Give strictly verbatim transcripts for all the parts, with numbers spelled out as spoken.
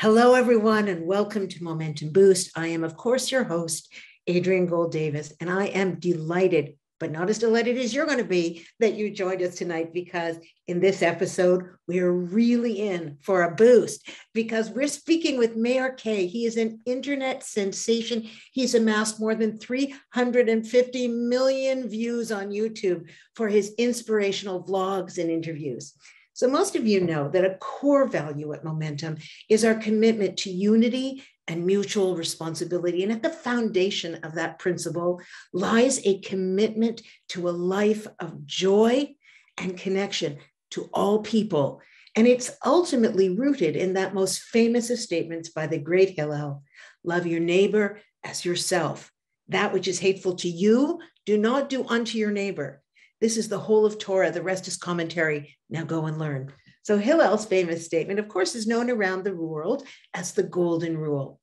Hello, everyone, and welcome to Momentum Boost. I am, of course, your host, Adrienne Gold Davis, and I am delighted, but not as delighted as you're going to be, that you joined us tonight, because in this episode, we're really in for a boost, because we're speaking with Meir Kay. He is an internet sensation. He's amassed more than three hundred fifty million views on YouTube for his inspirational vlogs and interviews. So most of you know that a core value at Momentum is our commitment to unity and mutual responsibility. And at the foundation of that principle lies a commitment to a life of joy and connection to all people. And it's ultimately rooted in that most famous of statements by the great Hillel: love your neighbor as yourself. That which is hateful to you, do not do unto your neighbor. This is the whole of Torah. The rest is commentary. Now go and learn. So Hillel's famous statement, of course, is known around the world as the Golden Rule.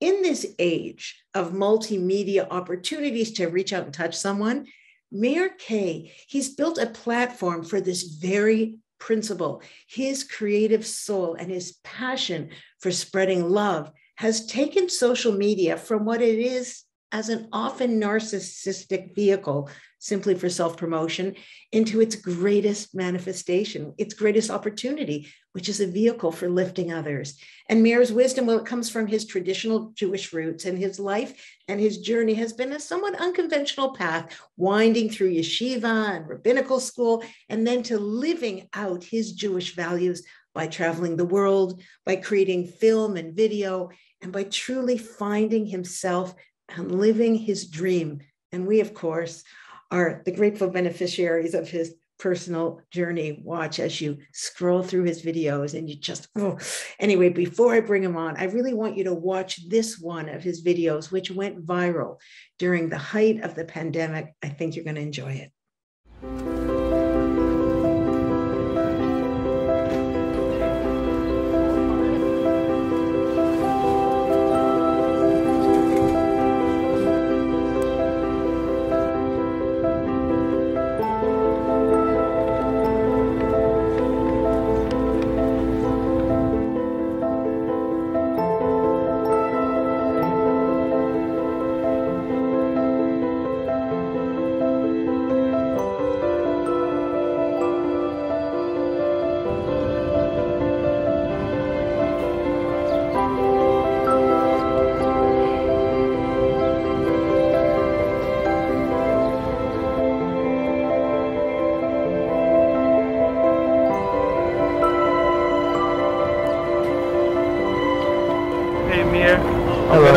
In this age of multimedia opportunities to reach out and touch someone, Meir Kay, he's built a platform for this very principle. His creative soul and his passion for spreading love has taken social media from what it is as an often narcissistic vehicle simply for self-promotion into its greatest manifestation, its greatest opportunity, which is a vehicle for lifting others. And Meir's wisdom, well, it comes from his traditional Jewish roots, and his life and his journey has been a somewhat unconventional path, winding through yeshiva and rabbinical school, and then to living out his Jewish values by traveling the world, by creating film and video, and by truly finding himself and living his dream. And we, of course, are the grateful beneficiaries of his personal journey. Watch as you scroll through his videos and you just, oh. Anyway, before I bring him on, I really want you to watch this one of his videos, which went viral during the height of the pandemic. I think you're going to enjoy it.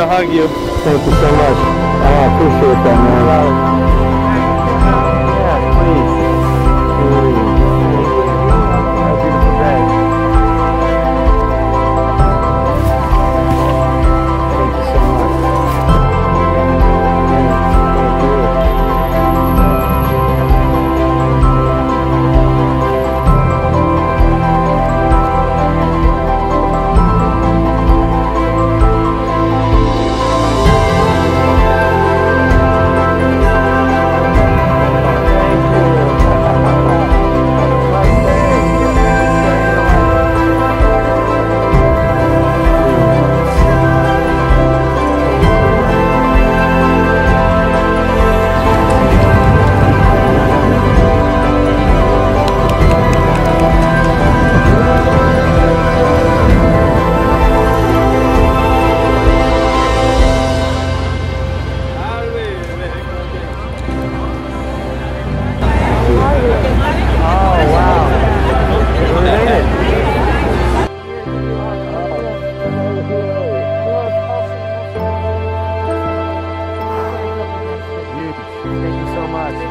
Hug you. Thank you so much. Oh, I appreciate that, man. Wow. Yeah, please. Ooh. Have a beautiful day. Thank you so much.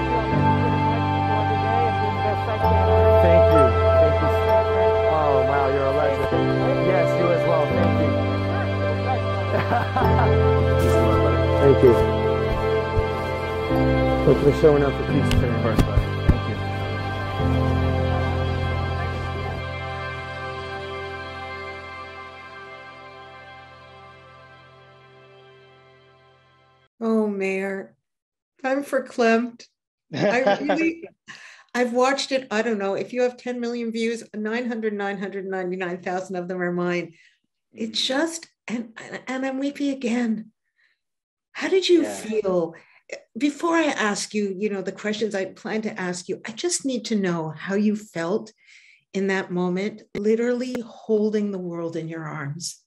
Showing up for pizza today. First, buddy. Thank you. Oh, Meir, time for Klimt. I really, I've watched it. I don't know if you have ten million views. nine hundred, nine hundred ninety-nine thousand of them are mine. It's just, and, and I'm weepy again. How did you yeah. feel? Before I ask you, you know, the questions I plan to ask you, I just need to know how you felt in that moment, literally holding the world in your arms.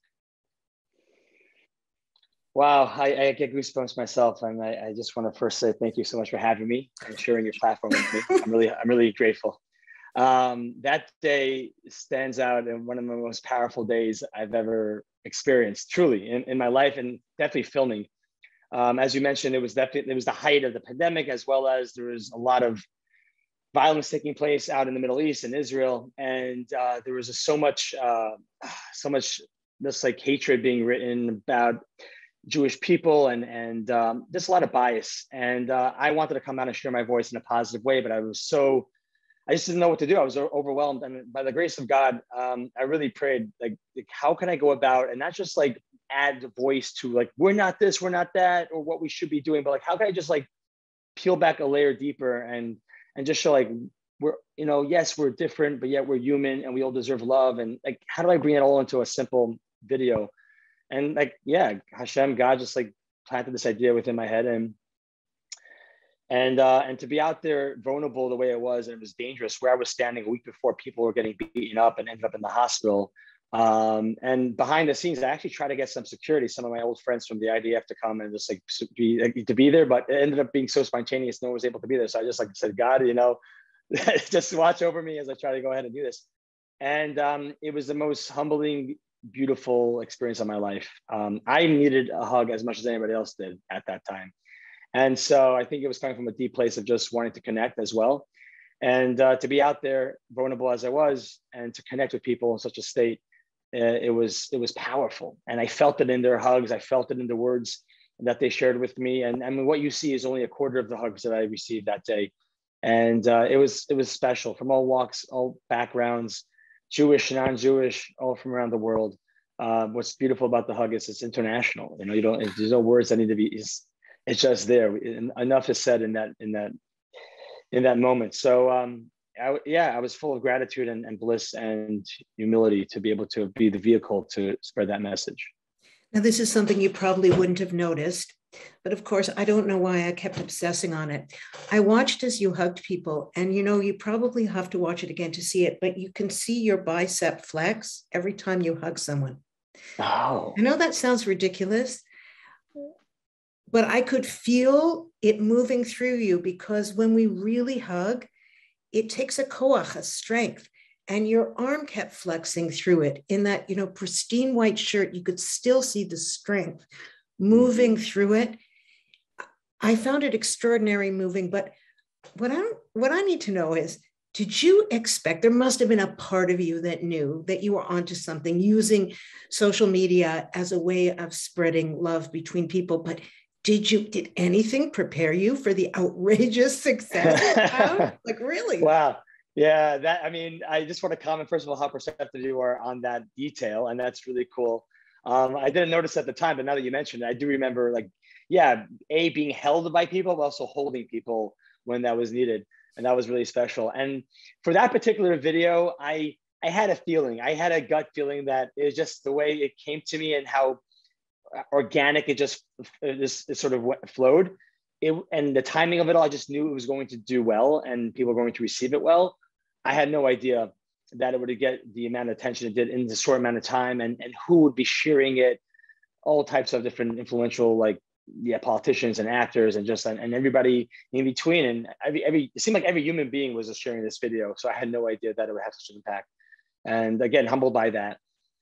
Wow, I, I get goosebumps myself, and I, I just want to first say thank you so much for having me and sharing your platform with me. I'm really, I'm really grateful. Um, that day stands out in one of the most powerful days I've ever experienced, truly, in, in my life, and definitely filming. Um, as you mentioned, it was definitely it was the height of the pandemic, as well as there was a lot of violence taking place out in the Middle East and Israel, and uh, there was a, so much, uh, so much, just like hatred being written about Jewish people, and and um, just a lot of bias. And uh, I wanted to come out and share my voice in a positive way, but I was so, I just didn't know what to do. I was overwhelmed, and by the grace of God, um, I really prayed, like, like, how can I go about, and not just like add the voice to like, we're not this, we're not that, or what we should be doing, but like, how can I just like peel back a layer deeper and and just show like, we're, you know, yes, we're different, but yet we're human and we all deserve love. And like, how do I bring it all into a simple video? And like, yeah, Hashem, God just like planted this idea within my head. And and uh, and to be out there vulnerable the way it was, and it was dangerous, where I was standing a week before, people were getting beaten up and ended up in the hospital. Um, and behind the scenes, I actually tried to get some security, some of my old friends from the I D F to come and just like be, to be there, but it ended up being so spontaneous, no one was able to be there. So I just like said, God, you know, just watch over me as I try to go ahead and do this. And um, it was the most humbling, beautiful experience of my life. Um, I needed a hug as much as anybody else did at that time. And so I think it was coming from a deep place of just wanting to connect as well. And uh, to be out there, vulnerable as I was, and to connect with people in such a state, uh, it was it was powerful. And I felt it in their hugs. I felt it in the words that they shared with me. And I mean, what you see is only a quarter of the hugs that I received that day. And uh, it was it was special, from all walks, all backgrounds, Jewish, non-Jewish, all from around the world. Uh, what's beautiful about the hug is it's international. You know, you don't. There's no words that need to be. It's, it's just there. Enough is said in that in that in that moment. So um, I, yeah, I was full of gratitude and, and bliss and humility to be able to be the vehicle to spread that message. Now, this is something you probably wouldn't have noticed, but of course, I don't know why I kept obsessing on it. I watched as you hugged people, and you know, you probably have to watch it again to see it, but you can see your bicep flex every time you hug someone. Oh. I know that sounds ridiculous, but I could feel it moving through you, because when we really hug, it takes a koach, a strength, and your arm kept flexing through it. In that, you know, pristine white shirt, you could still see the strength moving through it. I found it extraordinary moving, but what I what I need to know is, did you expect, there must have been a part of you that knew that you were onto something, using social media as a way of spreading love between people, but Did you, did anything prepare you for the outrageous success? Like, really? Wow. Yeah. That, I mean, I just want to comment, first of all, how perceptive you are on that detail. And that's really cool. Um, I didn't notice at the time, but now that you mentioned it, I do remember, like, yeah, A, being held by people, but also holding people when that was needed. And that was really special. And for that particular video, I, I had a feeling, I had a gut feeling that it was just the way it came to me and how organic it just it just it sort of flowed, it and the timing of it all. I just knew it was going to do well and people were going to receive it well. I had no idea that it would get the amount of attention it did in the short amount of time, and and who would be sharing it, all types of different influential, like, yeah, politicians and actors and just and, and everybody in between, and every every it seemed like every human being was just sharing this video. So I had no idea that it would have such an impact, and again, humbled by that.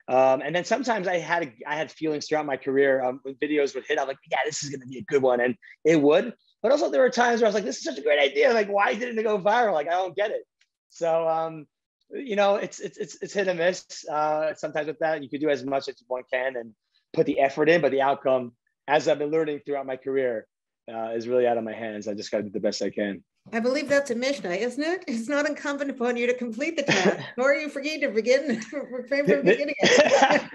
Um, and then sometimes I had I had feelings throughout my career, um, when videos would hit, I'm like, yeah, this is going to be a good one. And it would. But also there were times where I was like, this is such a great idea. Like, why didn't it go viral? Like, I don't get it. So, um, you know, it's, it's, it's, it's hit and miss. Uh, sometimes with that, you can do as much as one can and put the effort in, but the outcome, as I've been learning throughout my career, uh, is really out of my hands. I just got to do the best I can. I believe that's a Mishnah, isn't it? It's not incumbent upon you to complete the task, nor are you forgetting to begin refrain from beginning it.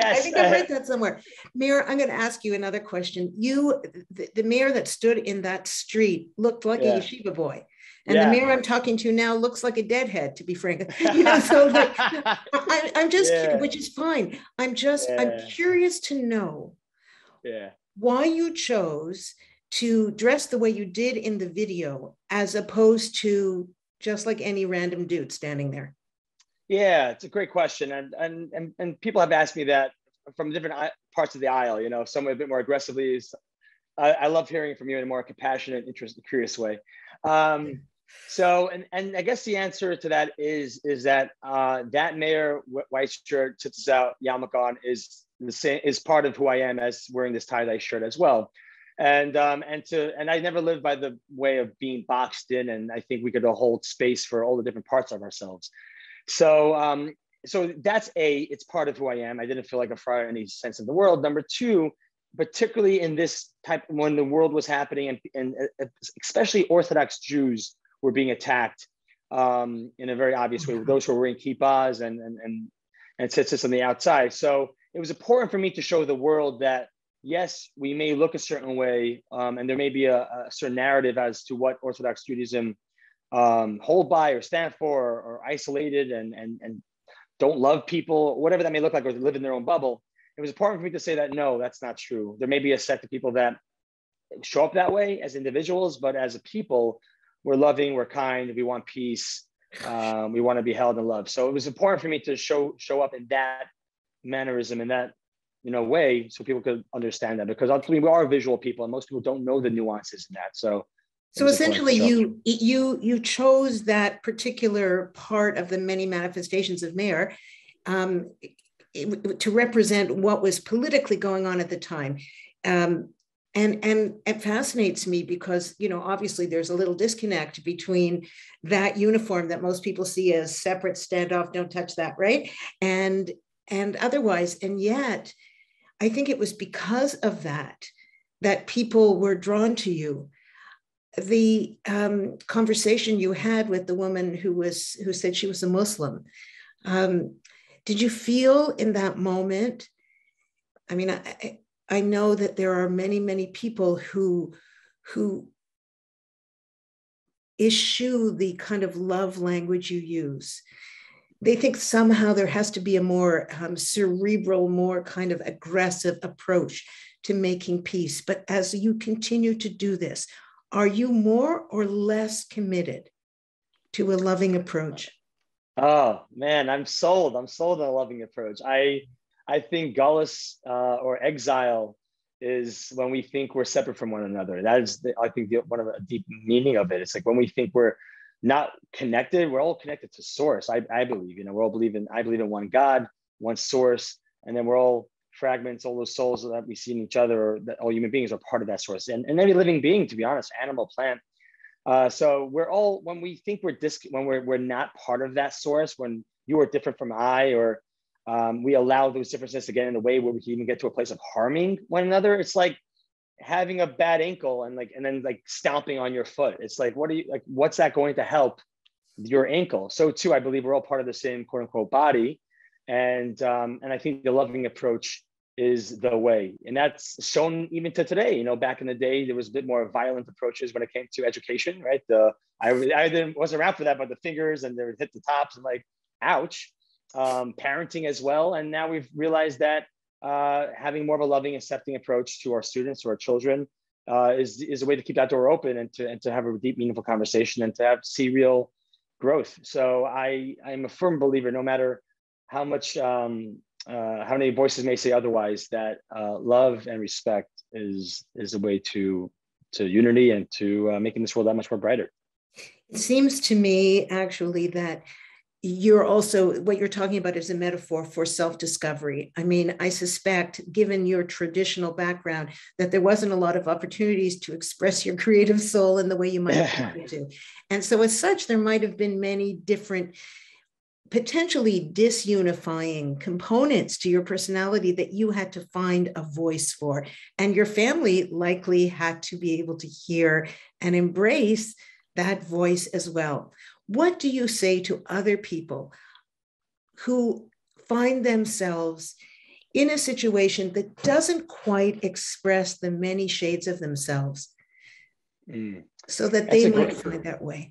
Yes, I think I've read that somewhere. Meir, I'm going to ask you another question. You, the, the Meir that stood in that street looked like yeah. a yeshiva boy. And yeah. the mirror I'm talking to now looks like a deadhead, to be frank. You know, so like, I, I'm just, yeah. kidding, which is fine. I'm just, yeah. I'm curious to know yeah. why you chose to dress the way you did in the video, as opposed to just like any random dude standing there. Yeah, it's a great question. And, and, and, and people have asked me that from different parts of the aisle, you know, some a bit more aggressively. I, I love hearing from you in a more compassionate, interesting, curious way. Um, so, and, and I guess the answer to that is, is that uh, that Meir white shirt, tits out, yarmulke on, is the same, is part of who I am as wearing this tie-dye shirt as well. And, um, and to, and I never lived by the way of being boxed in, and I think we could all hold space for all the different parts of ourselves. So, um, so that's a, it's part of who I am. I didn't feel like a friar in any sense of the world. Number two, particularly in this type, when the world was happening, and, and uh, especially Orthodox Jews were being attacked um, in a very obvious way, with those who were wearing kippahs and and and, and tzitzis on the outside. So it was important for me to show the world that, yes, we may look a certain way, um, and there may be a, a certain narrative as to what Orthodox Judaism um, hold by or stand for, or, or isolated and, and, and don't love people, whatever that may look like, or live in their own bubble. It was important for me to say that, no, that's not true. There may be a sect of people that show up that way as individuals, but as a people, we're loving, we're kind, we want peace, um, we want to be held in love. So it was important for me to show show up in that mannerism, in that you know way, so people could understand that, because ultimately we are visual people, and most people don't know the nuances in that. So, so essentially, you you you chose that particular part of the many manifestations of Meir. Um, to represent what was politically going on at the time. Um, and, and it fascinates me because, you know, obviously there's a little disconnect between that uniform that most people see as separate, standoff, don't touch that, right? And, and otherwise, and yet I think it was because of that, that people were drawn to you. The um, conversation you had with the woman who was, who said she was a Muslim, um, did you feel in that moment? I mean, I, I know that there are many, many people who, who eschew the kind of love language you use. They think somehow there has to be a more um, cerebral, more kind of aggressive approach to making peace. But as you continue to do this, are you more or less committed to a loving approach? Oh man, I'm sold. I'm sold on a loving approach. I I think Galus uh, or exile is when we think we're separate from one another. That is, the, I think, the, one of the deep meaning of it. It's like when we think we're not connected. We're all connected to Source. I I believe. You know, we're all believe in. I believe in one God, one Source, and then we're all fragments. All those souls that we see in each other, or that all human beings are part of that Source, and and every living being, to be honest, animal, plant. Uh, so we're all, when we think we're dis when we're, we're not part of that Source, when you are different from I, or um, we allow those differences to get in the way where we can even get to a place of harming one another. It's like having a bad ankle and like, and then like stomping on your foot. It's like, what are you, like, what's that going to help your ankle? So too, I believe we're all part of the same quote unquote body. And, um, and I think the loving approach is the way. And that's shown even to today. You know, back in the day, there was a bit more violent approaches when it came to education, right? The I, I didn't, wasn't around for that, but the fingers and they would hit the tops and like, ouch, um, parenting as well. And now we've realized that uh, having more of a loving, accepting approach to our students or our children uh, is, is a way to keep that door open and to, and to have a deep, meaningful conversation and to have, see real growth. So I, I'm a firm believer, no matter how much, um, Uh, how many voices may say otherwise, that uh, love and respect is is a way to to unity and to uh, making this world that much more brighter. It seems to me actually that you're also, what you're talking about is a metaphor for self-discovery. I mean, I suspect, given your traditional background, that there wasn't a lot of opportunities to express your creative soul in the way you might have wanted to. And so as such, there might have been many different potentially disunifying components to your personality that you had to find a voice for. And your family likely had to be able to hear and embrace that voice as well. What do you say to other people who find themselves in a situation that doesn't quite express the many shades of themselves, mm. so that they might find that way?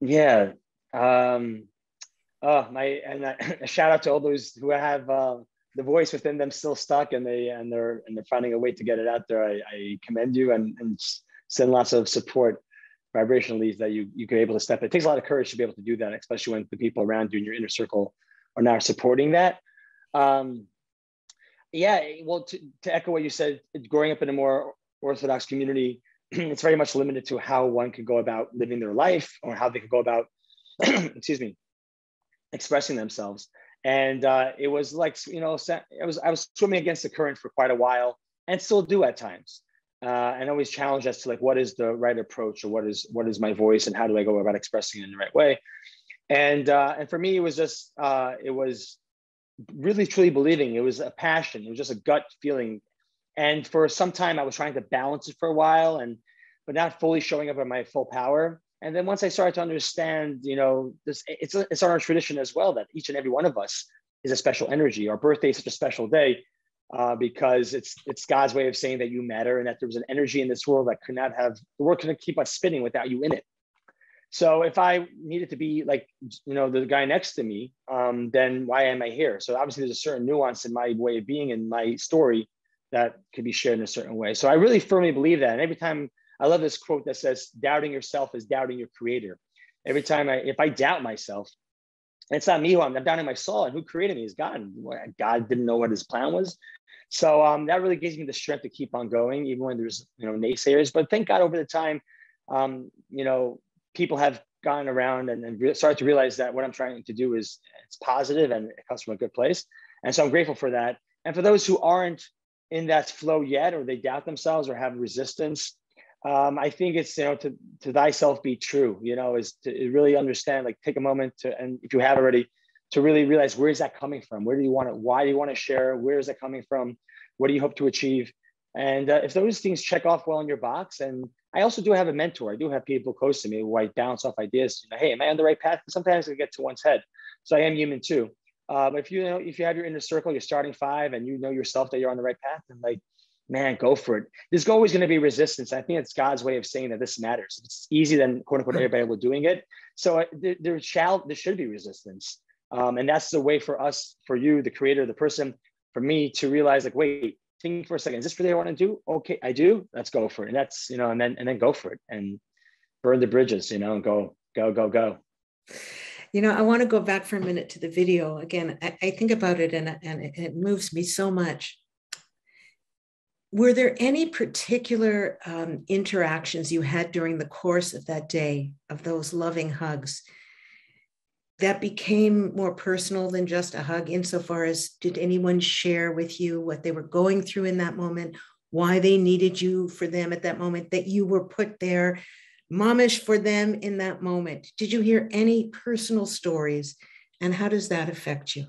Yeah. Um, oh, my, and I, a shout out to all those who have uh, the voice within them still stuck, and they and they're and they're finding a way to get it out there. I, I commend you, and, and send lots of support vibrationally that you you can be able to step. It takes a lot of courage to be able to do that, especially when the people around you in your inner circle are not supporting that. Um, yeah, well, to, to echo what you said, growing up in a more Orthodox community, it's very much limited to how one could go about living their life or how they could go about, excuse me, expressing themselves. And uh, it was like, you know, it was, I was swimming against the current for quite a while, and still do at times. Uh, and always challenged as to like, what is the right approach, or what is what is my voice, and how do I go about expressing it in the right way? And uh, and for me, it was just, uh, it was really truly believing. It was a passion. It was just a gut feeling. And for some time, I was trying to balance it for a while, and but not fully showing up at my full power. And then once I started to understand, you know, this it's a, it's our tradition as well that each and every one of us is a special energy. Our birthday is such a special day uh, because it's it's God's way of saying that you matter, and that there was an energy in this world that could not have the world couldn't keep us spinning without you in it. So if I needed to be like, you know, the guy next to me, um, then why am I here? So obviously, there's a certain nuance in my way of being and my story that could be shared in a certain way. So I really firmly believe that. And every time, I love this quote that says, doubting yourself is doubting your creator. Every time I, if I doubt myself, it's not me who I'm, I'm doubting my soul, and who created me is God. God didn't know what his plan was. So um, that really gives me the strength to keep on going, even when there's, you know, naysayers. But thank God over the time, um, you know, people have gone around and, and re- started to realize that what I'm trying to do is it's positive and it comes from a good place. And so I'm grateful for that. And for those who aren't in that flow yet, or they doubt themselves or have resistance, Um, I think it's, you know, to, to thyself be true, you know, is to really understand, like take a moment to, and if you have already, to really realize, where is that coming from? Where do you want it? Why do you want to share? Where is that coming from? What do you hope to achieve? And uh, if those things check off well in your box, and I also do have a mentor. I do have people close to me who I bounce off ideas. You know, hey, am I on the right path? Sometimes it gets to one's head. So I am human too. Uh, but if you, you know, if you have your inner circle, your starting five, and you know yourself that you're on the right path, and like, man, go for it. There's always going to be resistance. I think it's God's way of saying that this matters. It's easy than quote unquote everybody will doing it. So there, there shall, there should be resistance, um, and that's the way for us, for you, the creator, the person, for me to realize like, wait, think for a second. Is this really what I want to do? Okay, I do. Let's go for it. And that's you know, and then and then go for it and burn the bridges. You know, and go, go, go, go. You know, I want to go back for a minute to the video again. I, I think about it, and and it, it moves me so much. Were there any particular um, interactions you had during the course of that day, of those loving hugs, that became more personal than just a hug, insofar as did anyone share with you what they were going through in that moment, why they needed you for them at that moment, that you were put there, momish for them in that moment? Did you hear any personal stories, and how does that affect you?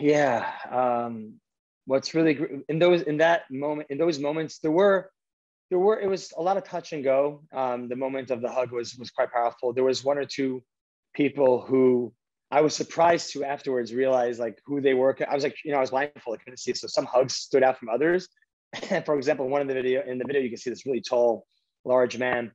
Yeah. Um... What's really in those in that moment in those moments there were there were it was a lot of touch and go. Um, the moment of the hug was was quite powerful. There was one or two people who I was surprised to afterwards realize like who they were. I was like you know I was blindfolded, I couldn't see. So some hugs stood out from others. For example, one of the video in the video you can see this really tall, large man,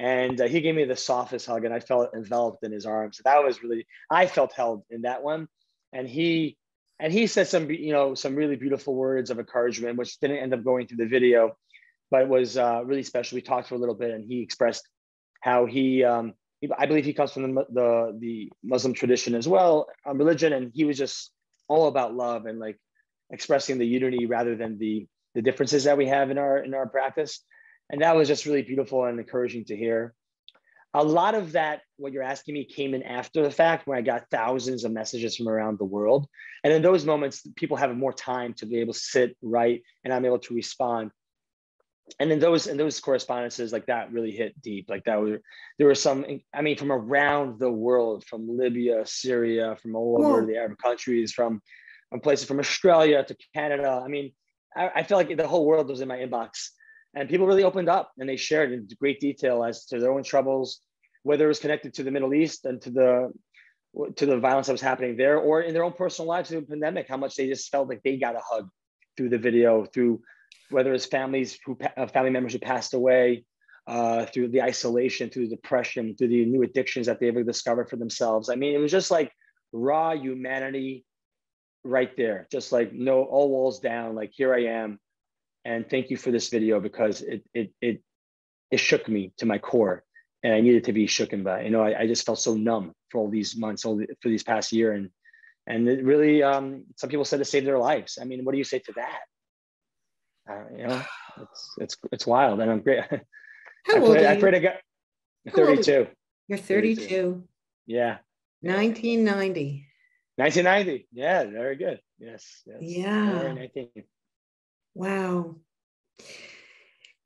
and uh, he gave me the softest hug, and I felt enveloped in his arms. That was really I felt held in that one, and he. And he said some, you know, some really beautiful words of encouragement, which didn't end up going through the video, but was uh, really special. We talked for a little bit, and he expressed how he, um, he I believe he comes from the, the, the Muslim tradition as well, um, religion, and he was just all about love and like expressing the unity rather than the the differences that we have in our in our practice. And that was just really beautiful and encouraging to hear. A lot of that, what you're asking me, came in after the fact when I got thousands of messages from around the world. And in those moments, people have more time to be able to sit, write, and I'm able to respond. And in those, in those correspondences, like that really hit deep. Like that was, there were some, I mean, from around the world, from Libya, Syria, from all over the Arab countries, from, from places from Australia to Canada. I mean, I, I feel like the whole world was in my inbox. And people really opened up, and they shared in great detail as to their own troubles, whether it was connected to the Middle East and to the to the violence that was happening there, or in their own personal lives through the pandemic, how much they just felt like they got a hug through the video, through whether it's families who uh, family members who passed away, uh, through the isolation, through the depression, through the new addictions that they've discovered for themselves. I mean, it was just like raw humanity right there. Just like, no, all walls down, like, here I am. And thank you for this video, because it it it it shook me to my core, and I needed to be shooken by. You know, I, I just felt so numb for all these months, all the, for these past year, and and it really, um, some people said it saved their lives. I mean, what do you say to that? Uh, you know, it's it's it's wild, and I'm great. How old are you? I pray to God. thirty-two. You're thirty-two. thirty-two. Yeah. nineteen ninety. nineteen ninety. Yeah, very good. Yes. yes. Yeah. Wow.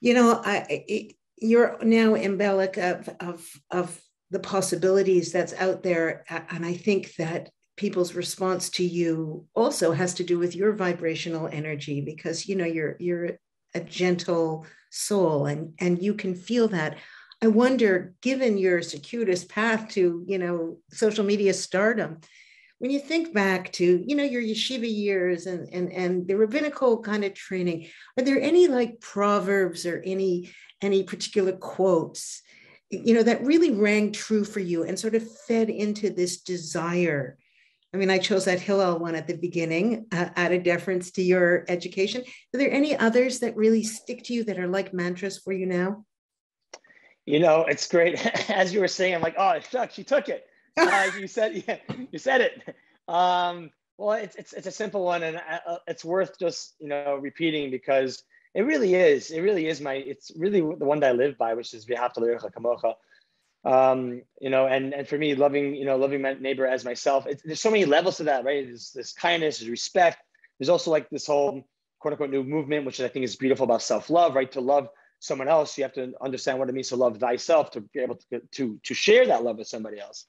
You know, I it, you're now embellic of, of, of the possibilities that's out there. And I think that people's response to you also has to do with your vibrational energy, because, you know, you're, you're a gentle soul, and, and you can feel that. I wonder, given your circuitous path to, you know, social media stardom, when you think back to, you know, your yeshiva years and, and, and the rabbinical kind of training, are there any like proverbs or any, any particular quotes, you know, that really rang true for you and sort of fed into this desire? I mean, I chose that Hillel one at the beginning, uh, out of deference to your education. Are there any others that really stick to you that are like mantras for you now? You know, it's great. As you were saying, I'm like, oh, shucks, she took it. uh, you said, yeah, you said it. Um, well, it's, it's, it's a simple one, and uh, it's worth just, you know, repeating, because it really is, it really is my, it's really the one that I live by, which is v'ahavta l'reacha kamocha. Um, you know, and, and for me, loving, you know, loving my neighbor as myself, it's, there's so many levels to that, right? There's this kindness, there's respect. There's also like this whole quote unquote new movement, which I think is beautiful, about self-love, right? To love someone else, you have to understand what it means to love thyself, to be able to, to, to share that love with somebody else,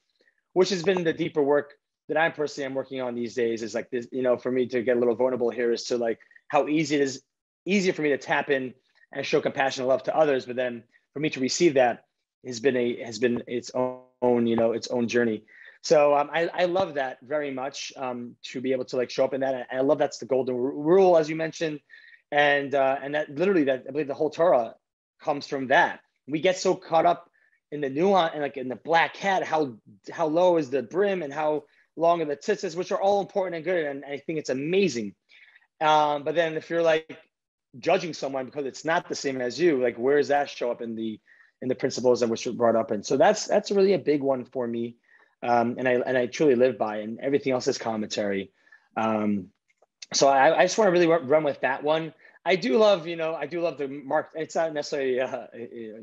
which has been the deeper work that I'm personally am working on these days. Is like this, you know, for me to get a little vulnerable here is to like how easy it is, easier for me to tap in and show compassion and love to others. But then for me to receive that has been a, has been its own, you know, its own journey. So um, I, I love that very much, um, to be able to like show up in that. And I love, that's the golden rule, as you mentioned. And, uh, and that literally that, I believe the whole Torah comes from that. We get so caught up in the nuance and like in the black hat, how how low is the brim and how long are the tzitzis, which are all important and good, and I think it's amazing. Um, but then if you're like judging someone because it's not the same as you, like where does that show up in the in the principles that were brought up? And so that's that's really a big one for me, um, and I and I truly live by. And everything else is commentary. Um, so I, I just want to really run with that one. I do love, you know, I do love the mark. It's not necessarily uh,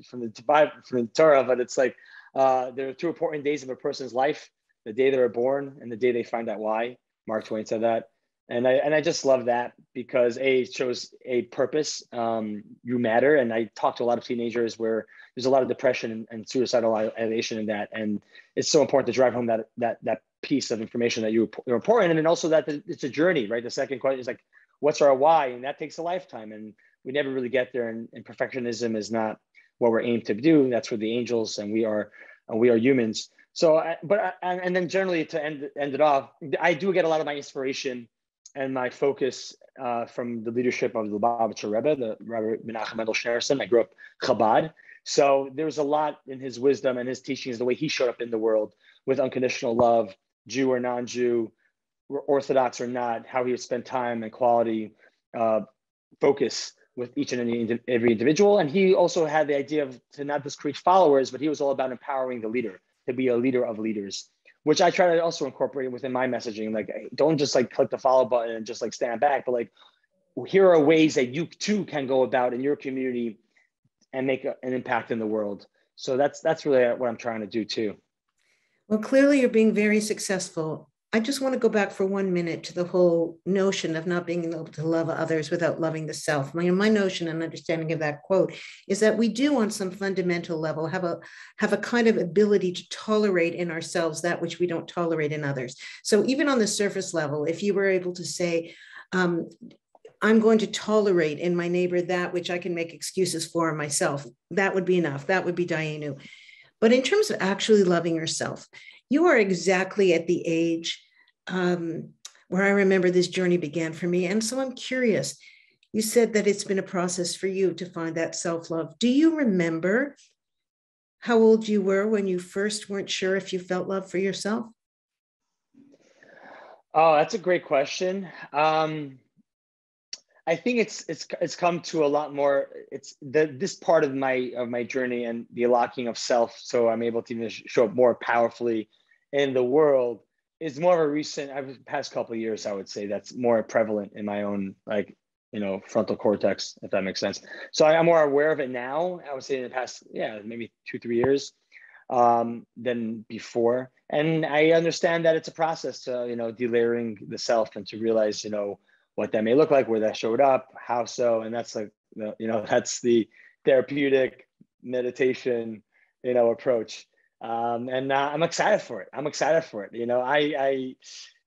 from the from the Torah, but it's like uh, there are two important days of a person's life: the day they were born and the day they find out why. Mark Twain said that, and I and I just love that, because a it shows a purpose. Um, you matter, and I talk to a lot of teenagers where there's a lot of depression and, and suicidal ideation in that, and it's so important to drive home that that that piece of information that you are important, and then also that it's a journey, right? The second question is like, what's our why? And that takes a lifetime, and we never really get there. And, and perfectionism is not what we're aimed to do. That's where the angels and we are, and we are humans. So, but, I, and then generally to end, end it off, I do get a lot of my inspiration and my focus uh, from the leadership of the Lubavitcher Rebbe, the Rebbe Menachem Mendel Schneerson. I grew up Chabad. So there's a lot in his wisdom and his teachings, the way he showed up in the world with unconditional love, Jew or non-Jew, Orthodox or not, how he would spend time and quality uh, focus with each and any, every individual. And he also had the idea of to not just create followers, but he was all about empowering the leader, to be a leader of leaders, which I try to also incorporate within my messaging. Like, don't just like click the follow button and just like stand back, but like, here are ways that you too can go about in your community and make a, an impact in the world. So that's, that's really what I'm trying to do too. Well, clearly you're being very successful. I just want to go back for one minute to the whole notion of not being able to love others without loving the self. My, my notion and understanding of that quote is that we do, on some fundamental level, have a have a kind of ability to tolerate in ourselves that which we don't tolerate in others. So even on the surface level, if you were able to say, um, I'm going to tolerate in my neighbor that which I can make excuses for myself, that would be enough. That would be Dayenu. But in terms of actually loving yourself, you are exactly at the age um, where I remember this journey began for me. And so I'm curious, You said that it's been a process for you to find that self-love. Do you remember how old you were when you first weren't sure if you felt love for yourself? Oh, that's a great question. Um, I think it's it's it's come to a lot more. It's the, this part of my of my journey and the unlocking of self, so I'm able to even show up more powerfully in the world, is more of a recent. I've past couple of years, I would say that's more prevalent in my own, like, you know, frontal cortex, if that makes sense. So I, I'm more aware of it now. I would say in the past, yeah, maybe two three years um, than before. And I understand that it's a process to, you know, delayering the self and to realize, you know, what that may look like, where that showed up, how so. And that's like, you know, that's the therapeutic meditation, you know, approach. Um, and uh, I'm excited for it. I'm excited for it. You know, I, I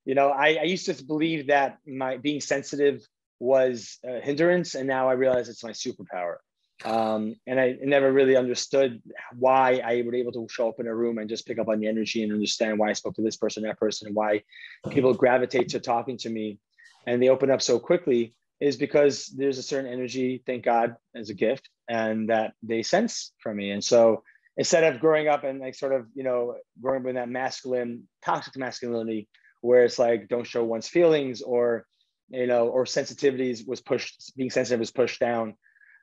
you know, I, I used to believe that my being sensitive was a hindrance. And now I realize it's my superpower. Um, and I never really understood why I was able to show up in a room and just pick up on the energy and understand why I spoke to this person, that person, and why people gravitate to talking to me and they open up so quickly, is because there's a certain energy, thank God, as a gift, and that they sense from me. And so instead of growing up and like sort of, you know, growing up in that masculine, toxic masculinity, where it's like, don't show one's feelings, or, you know, or sensitivities was pushed, being sensitive was pushed down,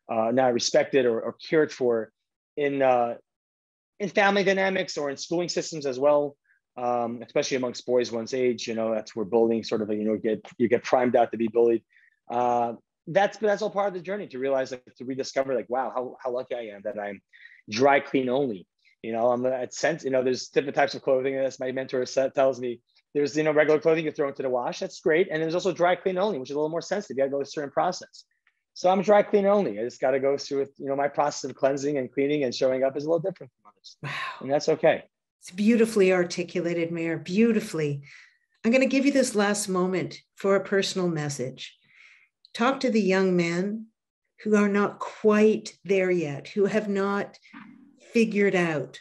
Uh, not respected or, or cared for in uh, in family dynamics or in schooling systems as well, um, especially amongst boys one's age. You know, that's where bullying sort of, you know, get you get primed out to be bullied. Uh, that's that's all part of the journey, to realize, like, to rediscover, like, wow, how how lucky I am that I'm dry clean only. You know, I'm at sense. You know, there's different types of clothing. As my mentor tells me, there's, you know, regular clothing you throw into the wash. That's great, and there's also dry clean only, which is a little more sensitive. You got to go through a certain process. So I'm dry clean only. I just got to go through with, you know, my process of cleansing and cleaning and showing up is a little different from others. Wow. And that's okay. It's beautifully articulated, Meir, beautifully. I'm going to give you this last moment for a personal message. Talk to the young men who are not quite there yet, who have not figured out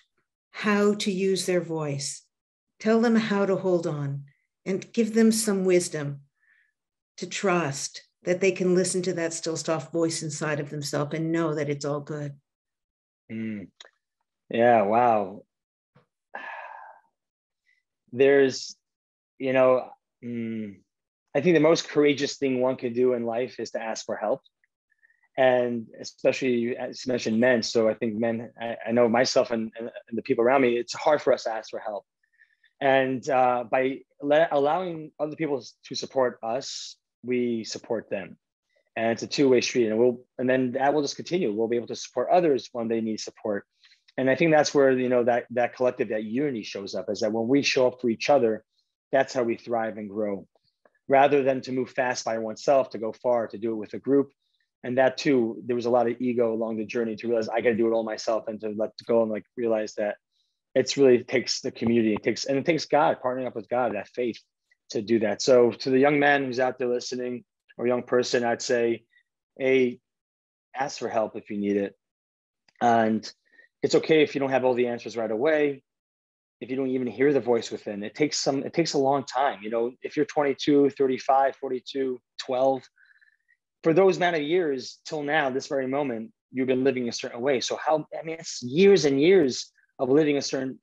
how to use their voice. Tell them how to hold on and give them some wisdom to trust that they can listen to that still soft voice inside of themselves and know that it's all good. Mm. Yeah, wow. There's, you know, mm, I think the most courageous thing one can do in life is to ask for help. And especially, you mentioned men. So I think men, I, I know myself and, and the people around me, it's hard for us to ask for help. And uh, by let, allowing other people to support us, we support them, and it's a two-way street, and we'll, and then that will just continue. We'll be able to support others when they need support. And I think that's where, you know, that, that collective, that unity shows up, is that when we show up for each other, that's how we thrive and grow, rather than to move fast by oneself, to go far, to do it with a group. And that too, there was a lot of ego along the journey to realize I got to do it all myself, and to let go and like realize that it's really, it takes the community, it takes, and it takes God, partnering up with God, that faith, to do that. So to the young man who's out there listening, or young person, I'd say, A, ask for help if you need it. And it's okay if you don't have all the answers right away, if you don't even hear the voice within. It takes some, it takes a long time. You know, if you're twenty-two, thirty-five, forty-two, twelve, for those amount of years till now, this very moment, you've been living a certain way. So how, I mean, it's years and years of living a certain,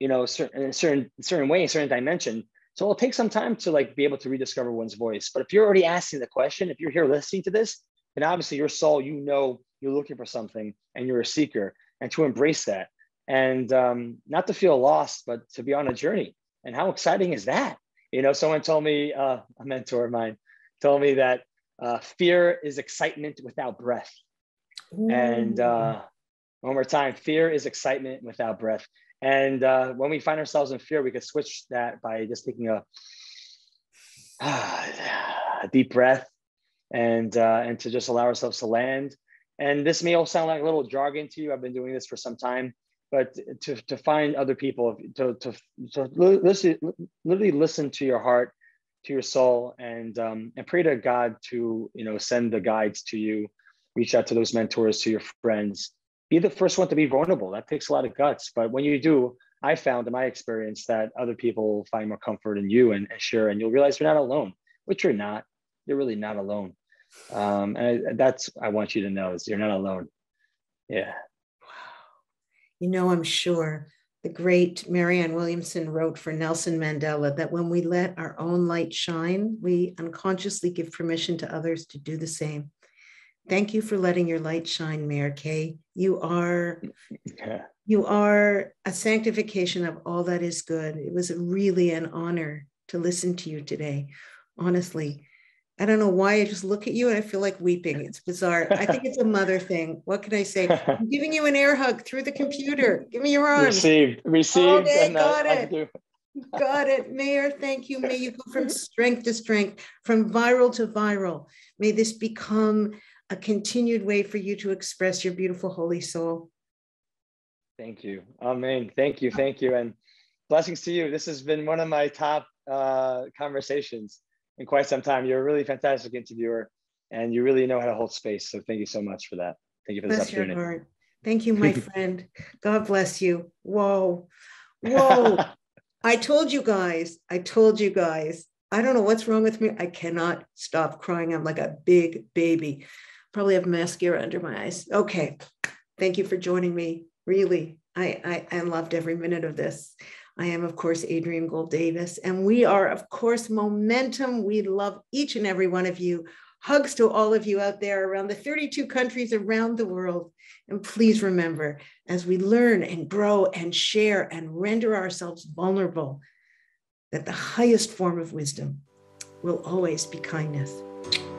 you know, certain, a certain, certain way, a certain dimension. So it'll take some time to like be able to rediscover one's voice. But if you're already asking the question, if you're here listening to this, then obviously your soul, you know, you're looking for something and you're a seeker, and to embrace that, and um, not to feel lost, but to be on a journey. And how exciting is that? You know, someone told me, uh, a mentor of mine told me that uh, fear is excitement without breath. Ooh. And uh, one more time, fear is excitement without breath. And uh, when we find ourselves in fear, we could switch that by just taking a, a deep breath, and uh, and to just allow ourselves to land. And this may all sound like a little jargon to you. I've been doing this for some time, but to to find other people, to to, to listen, literally listen to your heart, to your soul, and um, and pray to God to, you know, send the guides to you, reach out to those mentors, to your friends. Be the first one to be vulnerable. That takes a lot of guts. But when you do, I found in my experience that other people find more comfort in you, and, and sure, and you'll realize you're not alone, which you're not. You're really not alone. Um, and I, that's, I want you to know, is you're not alone. Yeah. Wow. You know, I'm sure the great Marianne Williamson wrote for Nelson Mandela that when we let our own light shine, we unconsciously give permission to others to do the same. Thank you for letting your light shine, Meir Kay. You are, yeah. you are a sanctification of all that is good. It was really an honor to listen to you today. Honestly, I don't know why, I just look at you and I feel like weeping. It's bizarre. I think it's a mother thing. What can I say? I'm giving you an air hug through the computer. Give me your arm. Received. Received. Okay, and got I, it. I got it. Mayor, thank you. May you go from strength to strength, from viral to viral. May this become a continued way for you to express your beautiful holy soul. Thank you. Amen. Thank you. Thank you. And blessings to you. This has been one of my top uh, conversations in quite some time. You're a really fantastic interviewer, and you really know how to hold space. So thank you so much for that. Thank you for bless this opportunity. Your heart. Thank you, my friend. God bless you. Whoa, whoa. I told you guys, I told you guys, I don't know what's wrong with me. I cannot stop crying. I'm like a big baby. Probably have mascara under my eyes. Okay, thank you for joining me. Really, I, I, I loved every minute of this. I am, of course, Adrienne Gold Davis, and we are, of course, Momentum. We love each and every one of you. Hugs to all of you out there around the thirty-two countries around the world. And please remember, as we learn and grow and share and render ourselves vulnerable, that the highest form of wisdom will always be kindness.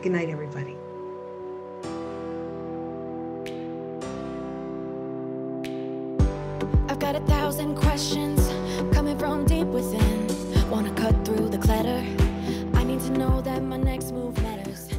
Good night, everybody. I've got a thousand questions coming from deep within. Wanna cut through the clutter. I need to know that my next move matters.